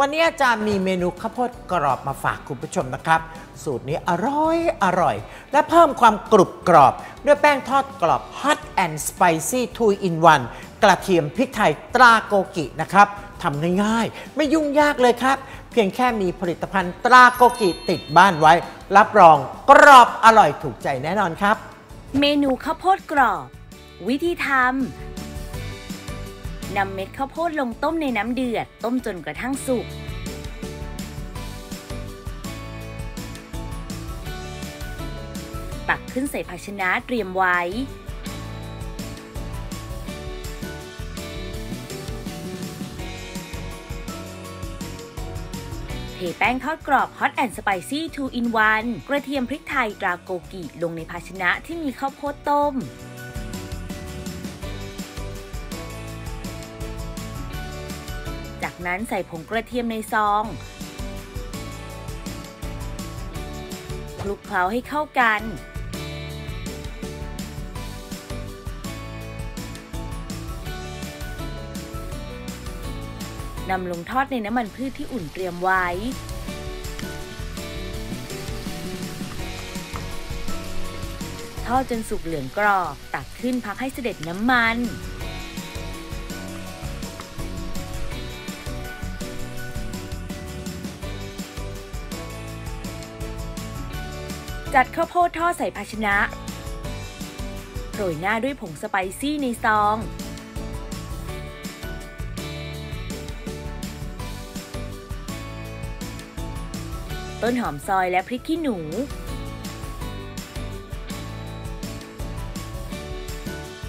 วันนี้อาจารย์มีเมนูข้าวโพดกรอบมาฝากคุณผู้ชมนะครับสูตรนี้อร่อยและเพิ่มความกรุบกรอบด้วยแป้งทอดกรอบ Hot and Spicy 2 in 1 กระเทียมพริกไทยตราโกกินะครับทำง่ายๆไม่ยุ่งยากเลยครับเพียงแค่มีผลิตภัณฑ์ตราโกกิติดบ้านไว้รับรองกรอบอร่อยถูกใจแน่นอนครับเมนูข้าวโพดกรอบวิธีทำนำเม็ดข้าวโพดลงต้มในน้ำเดือดต้มจนกระทั่งสุกตักขึ้นใส่ภาชนะเตรียมไว้เทแป้งทอดกรอบ Hot and Spicy 2 in 1 กระเทียมพริกไทยตราโกกิลงในภาชนะที่มีข้าวโพดต้มจากนั้นใส่ผงกระเทียมในซองคลุกเคล้าให้เข้ากันนำลงทอดในน้ำมันพืชที่อุ่นเตรียมไว้ทอดจนสุกเหลืองกรอบตักขึ้นพักให้เสด็จน้ำมันจัดข้าวโพดทอดใส่ภาชนะโรยหน้าด้วยผงสไปซี่ในซองต้นหอมซอยและพริกขี้หนู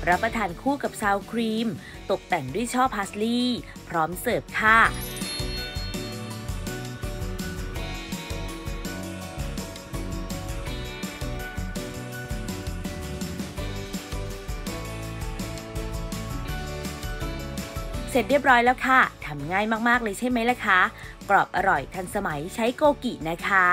รับประทานคู่กับซาวครีมตกแต่งด้วยช่อพาร์สลีย์พร้อมเสิร์ฟค่ะเสร็จเรียบร้อยแล้วค่ะทำง่ายมากๆเลยใช่ไหมล่ะคะกรอบอร่อยทันสมัยใช้โกกินะคะ